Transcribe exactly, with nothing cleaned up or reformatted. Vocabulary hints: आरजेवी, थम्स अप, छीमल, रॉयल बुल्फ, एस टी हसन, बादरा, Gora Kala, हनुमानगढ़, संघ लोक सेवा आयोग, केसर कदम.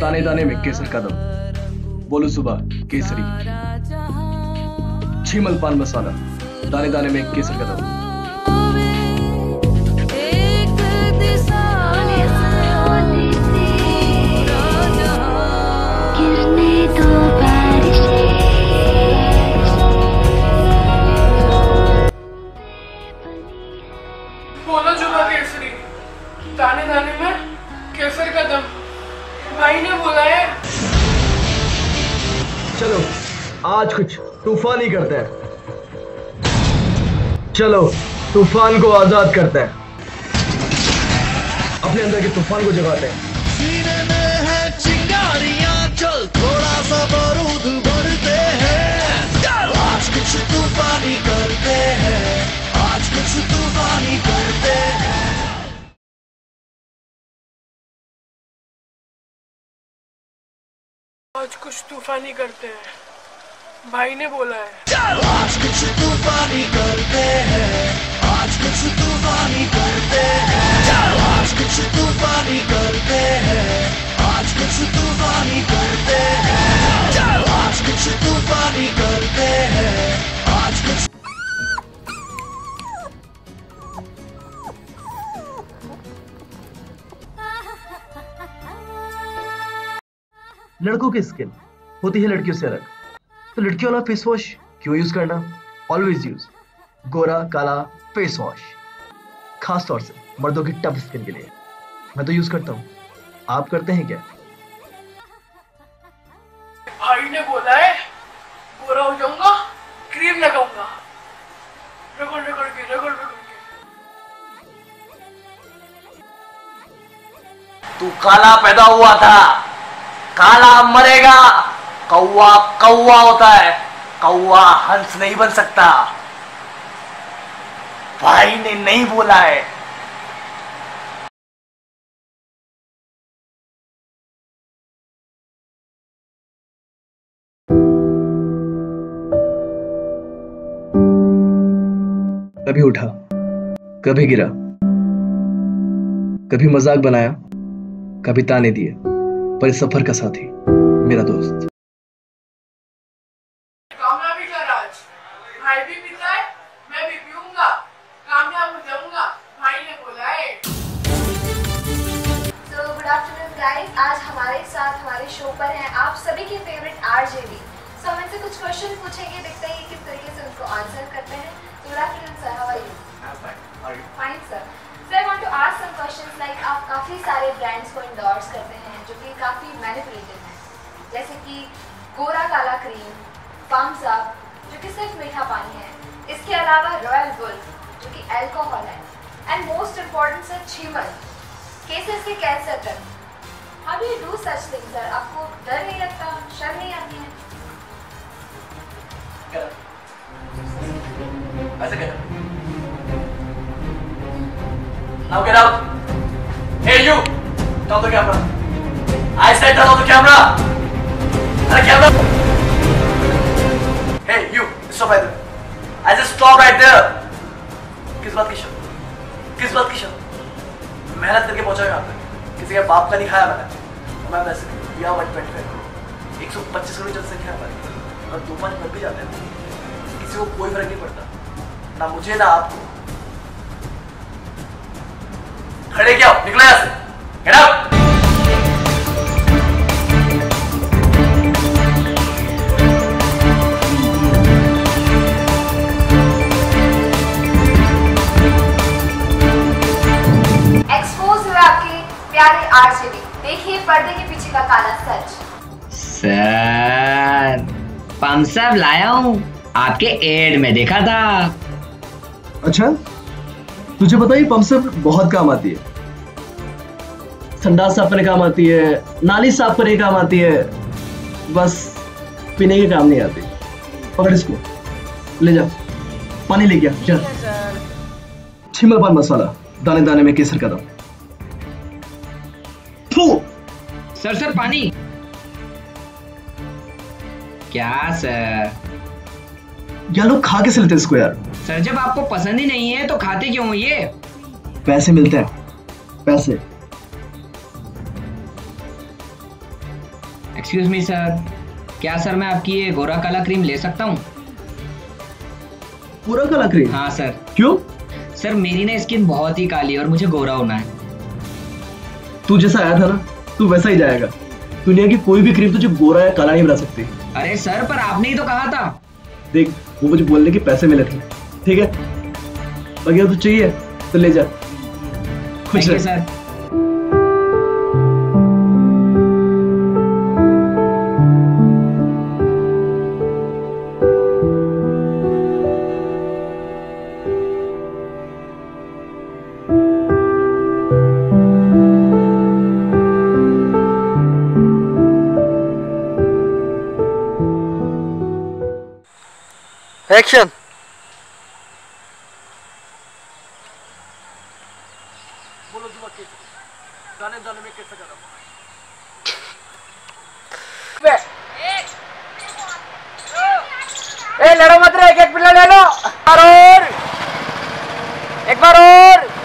ताने ताने में केसर कदम बोलू सुबह केसरी छीमल पान मसाला ताने ताने में केसर कदम आज कुछ तूफानी करते हैं। चलो तूफान को आजाद करते हैं, अपने अंदर के तूफान को जगाते हैं। सीने में है चिंगारियां, चल थोड़ा सा बारूद भरते हैं। आज कुछ तूफानी करते हैं, आज कुछ तूफानी करते हैं। आज कुछ तूफानी करते हैं, भाई ने बोला है। आज कुछ तूफानी करते हैं, आज कुछ तूफानी करते हैं। आज कुछ तूफानी करते हैं, आज कुछ तूफानी करते हैं। आज कुछ तूफानी करते हैं, आज कुछ। लड़कों की स्किन होती है लड़कियों से अलग, तो लड़कियों वाला फेस वॉश क्यों यूज करना? ऑलवेज यूज गोरा काला फेस वॉश, खास तौर से मर्दों की टफ स्किन के लिए। मैं तो यूज करता हूँ, आप करते हैं क्या? भाई ने बोला है गोरा हो जाऊंगा, क्रीम लगाऊंगा। रगड़ रगड़ के रगड़ रगड़ के तू काला पैदा हुआ था, काला मरेगा। कौवा कौवा होता है, कौवा हंस नहीं बन सकता। भाई ने नहीं बोला है। कभी उठा, कभी गिरा, कभी मजाक बनाया, कभी ताने दिए, पर इस सफर का साथी मेरा दोस्त। आरजेवी सो हम इनसे कुछ क्वेश्चन पूछेंगे, देखते हैं किस तरीके से उनको आंसर करते हैं। Good afternoon sir, how are you? How are you? Fine sir. Sir, I want to ask some questions like आप काफी सारे ब्रांड्स को एंडोर्स करते हैं जो कि काफी मैनिपुलेटिव हैं, जैसे कि गोरा काला क्रीम, थम्स अप जो कि सिर्फ मीठा पानी है, इसके अलावा रॉयल बुल्फ जो कि अल्कोहल है, एंड मोस्ट इंपॉर्टेंट सर छीमल केसर से कैंसर तक। How do you do such things, sir? आपको डर नहीं लगता, शर्म नहीं आती है? गलत। ऐसे गलत। Now get out. Hey you, turn off the camera. I said turn off the camera. The camera. Hey you, stop right there. I said stop right there. किस बात की शर्म? किस बात की शर्म? मेहनत करके पहुंचा यहाँ तक। किसी का बाप का नहीं खाया मैंने, मैं वैसे या वन ट्वेंटी फाइव एक सौ पच्चीस किलोमीटर से खाया मैंने। और तूफान मर भी जाते हैं, किसी को कोई फर्क नहीं पड़ता, ना मुझे ना आपको। खड़े क्या हो, निकला यहाँ से, गेट आउट। आरजेवी, देखिए पर्दे के पीछे का काला सच। सर, थम्स अप लाया हूँ, आपके एड में देखा था। अच्छा, तुझे पता है थम्स अप बहुत काम आती है, संडास साफ करने काम आती है, नाली साफ करने काम आती है, बस पीने के काम नहीं आती। पकड़ इसको, ले जा, पानी ले गया चल। छिमल पान मसाला दाने दाने में केसर का दम। सर सर पानी। क्या सर, यार लोग खा के सिलते इसको यार। सर जब आपको पसंद ही नहीं है तो खाते क्यों? ये पैसे मिलते हैं पैसे। एक्सक्यूज मी सर, क्या सर मैं आपकी ये गोरा काला क्रीम ले सकता हूँ? गोरा काला क्रीम? हाँ सर। क्यों? सर मेरी ना स्किन बहुत ही काली है और मुझे गोरा होना है। तू जैसा आया था ना तू वैसा ही जाएगा। दुनिया की कोई भी क्रीम तुझे गोरा या काला नहीं बना सकती। अरे सर पर आपने ही तो कहा था। देख वो मुझे बोलने के पैसे मिले थे, ठीक है? अगर तुझे चाहिए तो ले जा। खुश रह सर। एक्शन। बोलो जुआ के दाने दाने में कैसे कर रहा हूं? एक ए लड़ो मत रे, एक एक पिल्ला ले लो। और एक बार और